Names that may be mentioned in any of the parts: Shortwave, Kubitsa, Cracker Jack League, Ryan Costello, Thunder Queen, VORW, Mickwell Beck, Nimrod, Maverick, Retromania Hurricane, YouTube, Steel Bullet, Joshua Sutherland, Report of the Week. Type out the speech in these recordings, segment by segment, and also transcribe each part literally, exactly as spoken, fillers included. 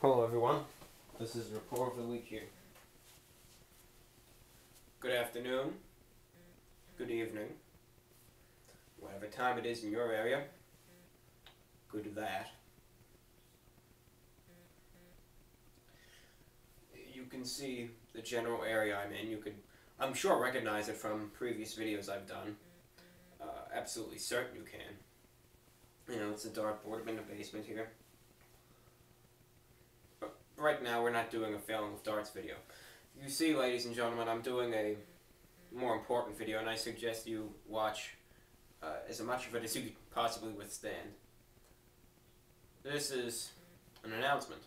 Hello everyone, this is Report of the Week here. Good afternoon, good evening, whatever time it is in your area, good that. You can see the general area I'm in. You could, I'm sure, recognize it from previous videos I've done. Uh, absolutely certain you can. You know, it's a dartboard. I'm in the basement here. Right now, we're not doing a failing with darts video. You see, ladies and gentlemen, I'm doing a more important video, and I suggest you watch uh, as much of it as you could possibly withstand. This is an announcement.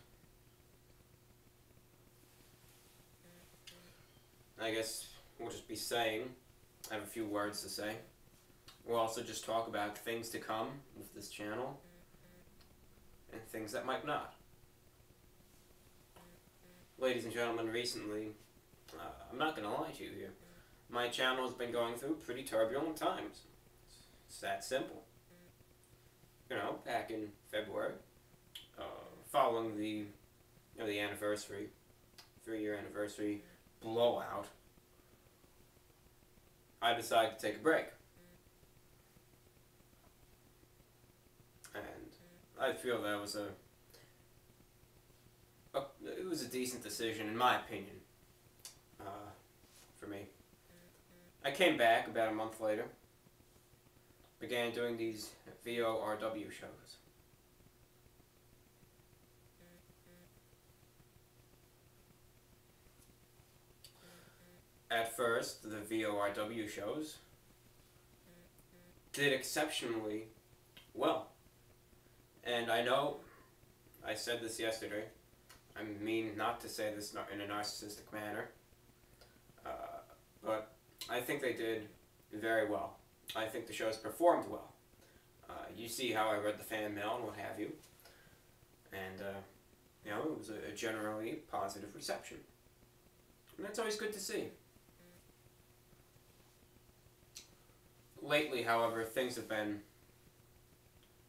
I guess we'll just be saying, I have a few words to say. We'll also just talk about things to come with this channel, and things that might not. Ladies and gentlemen, recently, uh, I'm not going to lie to you here, my channel has been going through pretty turbulent times. It's that simple. You know, back in February, uh, following the, you know, the anniversary, three-year anniversary blowout, I decided to take a break. And I feel that was a It was a decent decision, in my opinion, uh, for me. I came back about a month later, began doing these V O R W shows. At first, the V O R W shows did exceptionally well. And I know, I said this yesterday, I mean not to say this in a narcissistic manner, uh, but I think they did very well. I think the shows performed well. Uh, you see how I read the fan mail and what have you, and uh, you know, it was a generally positive reception, and that's always good to see. Lately, however, things have been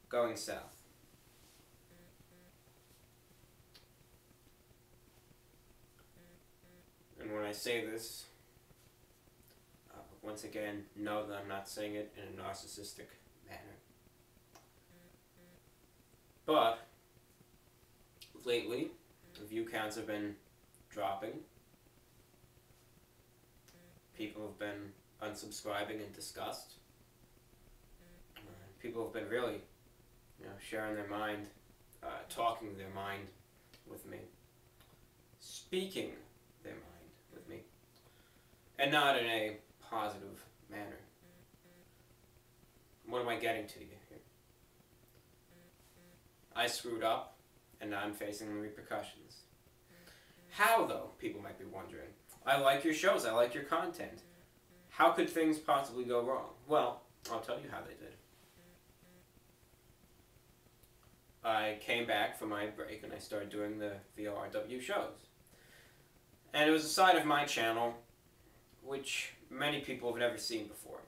going south. When I say this, uh, once again, know that I'm not saying it in a narcissistic manner. But lately, the view counts have been dropping. People have been unsubscribing in disgust. Uh, people have been really, you know, sharing their mind, uh, talking their mind with me, speaking their mind. With me, and not in a positive manner. What am I getting to here? I screwed up, and now I'm facing the repercussions. How, though, people might be wondering. I like your shows, I like your content. How could things possibly go wrong? Well, I'll tell you how they did. I came back from my break, and I started doing the V O R W shows. And it was a side of my channel which many people have never seen before.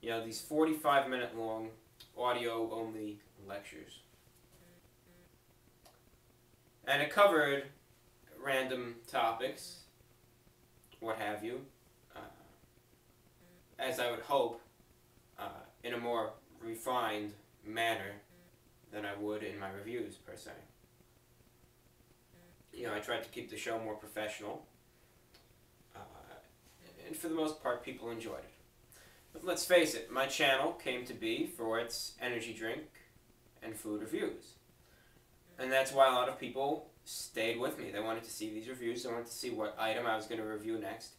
You know, these forty-five minute long audio-only lectures. And it covered random topics, what have you, uh, as I would hope, uh, in a more refined manner than I would in my reviews, per se. You know, I tried to keep the show more professional. And for the most part, people enjoyed it. But let's face it, my channel came to be for its energy drink and food reviews. And that's why a lot of people stayed with me. They wanted to see these reviews. They wanted to see what item I was going to review next.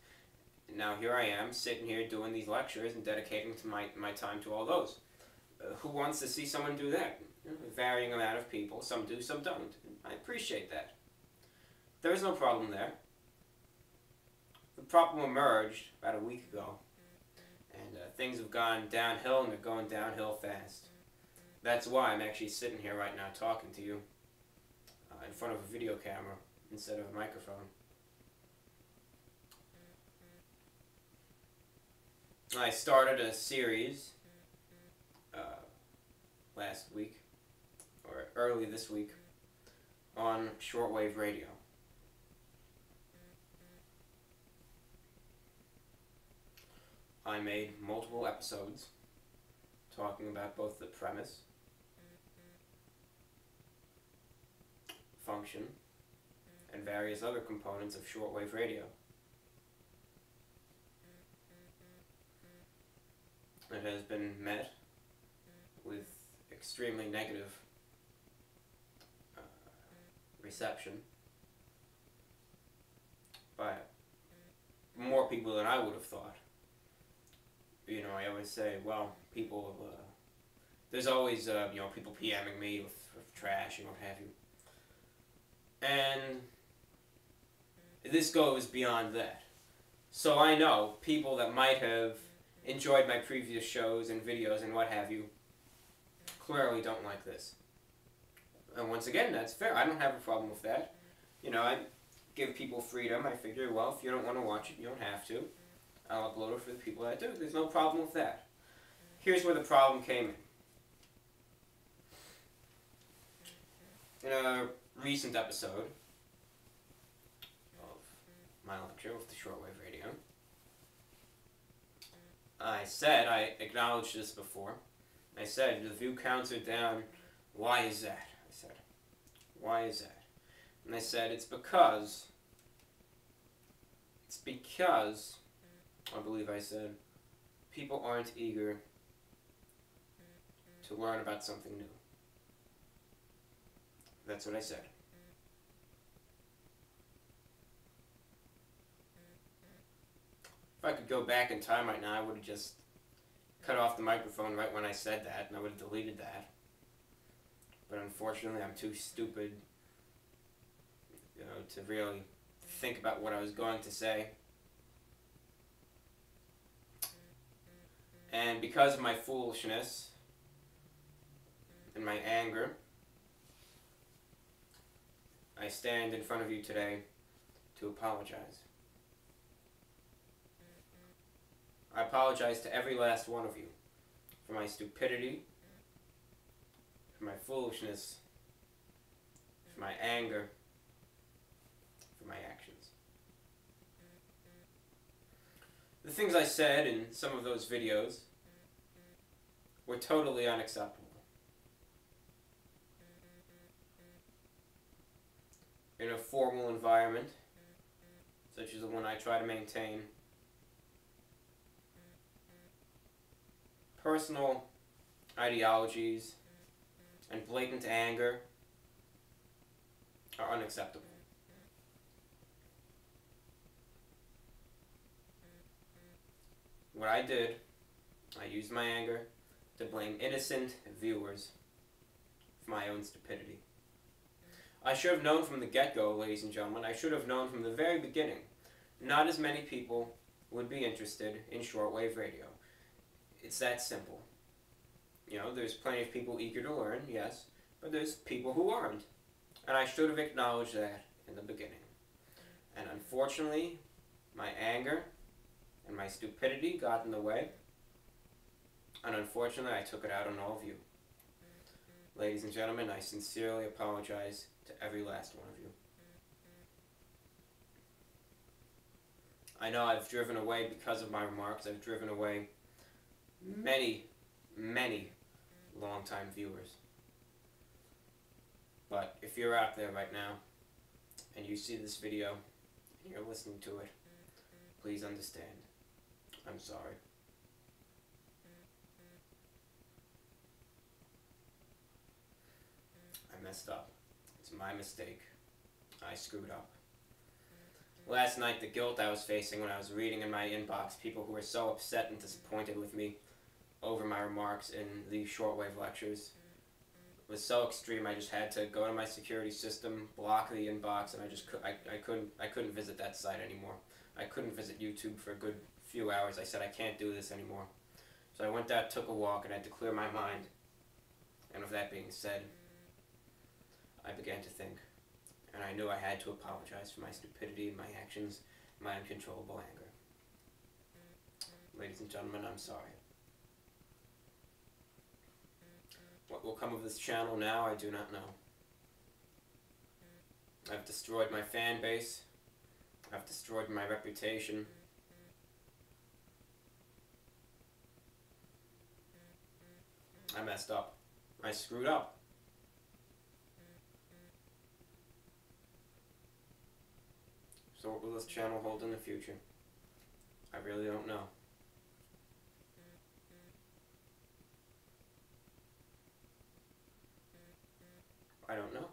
And now here I am, sitting here doing these lectures and dedicating to my, my time to all those. Uh, who wants to see someone do that? You know, a varying amount of people. Some do, some don't. I appreciate that. There is no problem there. The problem emerged about a week ago, and uh, things have gone downhill, and they're going downhill fast. That's why I'm actually sitting here right now talking to you uh, in front of a video camera instead of a microphone. I started a series uh, last week, or early this week, on shortwave radio. I made multiple episodes talking about both the premise, function, and various other components of shortwave radio. It has been met with extremely negative uh, reception by more people than I would have thought. You know, I always say, well, people, uh, there's always, uh, you know, people PMing me with, with trash and what have you. And this goes beyond that. So I know people that might have enjoyed my previous shows and videos and what have you clearly don't like this. And once again, that's fair. I don't have a problem with that. You know, I give people freedom. I figure, well, if you don't want to watch it, you don't have to. I'll upload it for the people that do. There's no problem with that. Here's where the problem came in. In a recent episode of my lecture with the shortwave radio, I said, I acknowledged this before, I said, the view counts are down, why is that? I said, why is that? And they said, it's because, it's because... I believe I said, people aren't eager to learn about something new. That's what I said. If I could go back in time right now, I would have just cut off the microphone right when I said that, and I would have deleted that. But unfortunately, I'm too stupid, you know, to really think about what I was going to say. And because of my foolishness and my anger, I stand in front of you today to apologize. I apologize to every last one of you for my stupidity, for my foolishness, for my anger, for my actions. The things I said in some of those videos were totally unacceptable. In a formal environment, such as the one I try to maintain, personal ideologies and blatant anger are unacceptable. What I did, I used my anger to blame innocent viewers for my own stupidity. I should have known from the get-go, ladies and gentlemen, I should have known from the very beginning, not as many people would be interested in shortwave radio. It's that simple. You know, there's plenty of people eager to learn, yes, but there's people who aren't. And I should have acknowledged that in the beginning. And unfortunately, my anger and my stupidity got in the way, and unfortunately I took it out on all of you. Ladies and gentlemen, I sincerely apologize to every last one of you. I know I've driven away, because of my remarks, I've driven away many, many long-time viewers. But if you're out there right now, and you see this video, and you're listening to it, please understand. I'm sorry. I messed up. It's my mistake. I screwed up. Last night, the guilt I was facing when I was reading in my inbox people who were so upset and disappointed with me over my remarks in the shortwave lectures was so extreme. I just had to go to my security system, block the inbox, and I just I, I couldn't I couldn't visit that site anymore. I couldn't visit YouTube for a good few hours. I said, I can't do this anymore. So I went out, took a walk, and I had to clear my mind. And with that being said, I began to think. And I knew I had to apologize for my stupidity, my actions, my uncontrollable anger. Ladies and gentlemen, I'm sorry. What will come of this channel now, I do not know. I've destroyed my fan base. I've destroyed my reputation. I messed up. I screwed up. So what will this channel hold in the future? I really don't know. I don't know.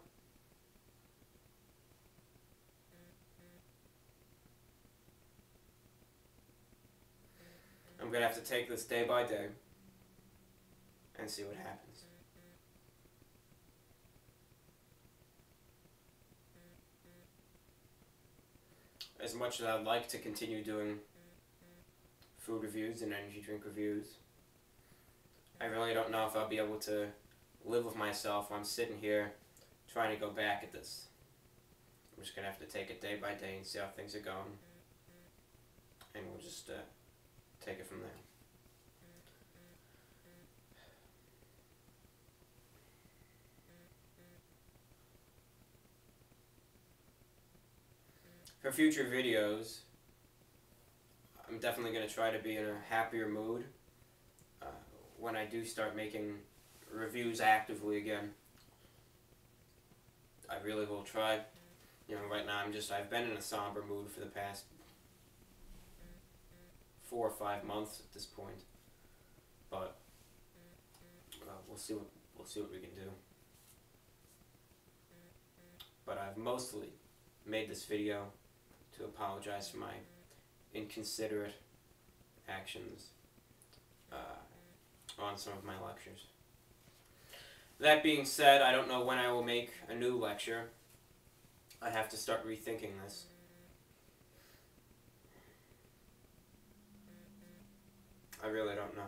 I'm gonna have to take this day by day and see what happens. As much as I'd like to continue doing food reviews and energy drink reviews, I really don't know if I'll be able to live with myself when I'm sitting here trying to go back at this. I'm just gonna have to take it day by day and see how things are going, and we'll just uh, take it from there. For future videos, I'm definitely going to try to be in a happier mood uh, when I do start making reviews actively again. I really will try. You know, right now I'm just, I've been in a somber mood for the past four or five months at this point, but uh, we'll see what, we'll see what we can do. But I've mostly made this video to apologize for my inconsiderate actions uh, on some of my lectures. That being said, I don't know when I will make a new lecture. I have to start rethinking this. I really don't know.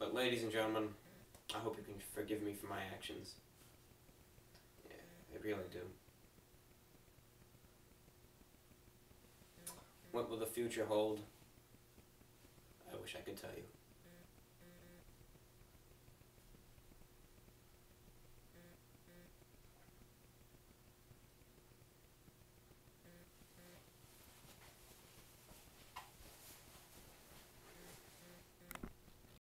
But ladies and gentlemen, I hope you can forgive me for my actions. Yeah, I really do. What will the future hold? I wish I could tell you.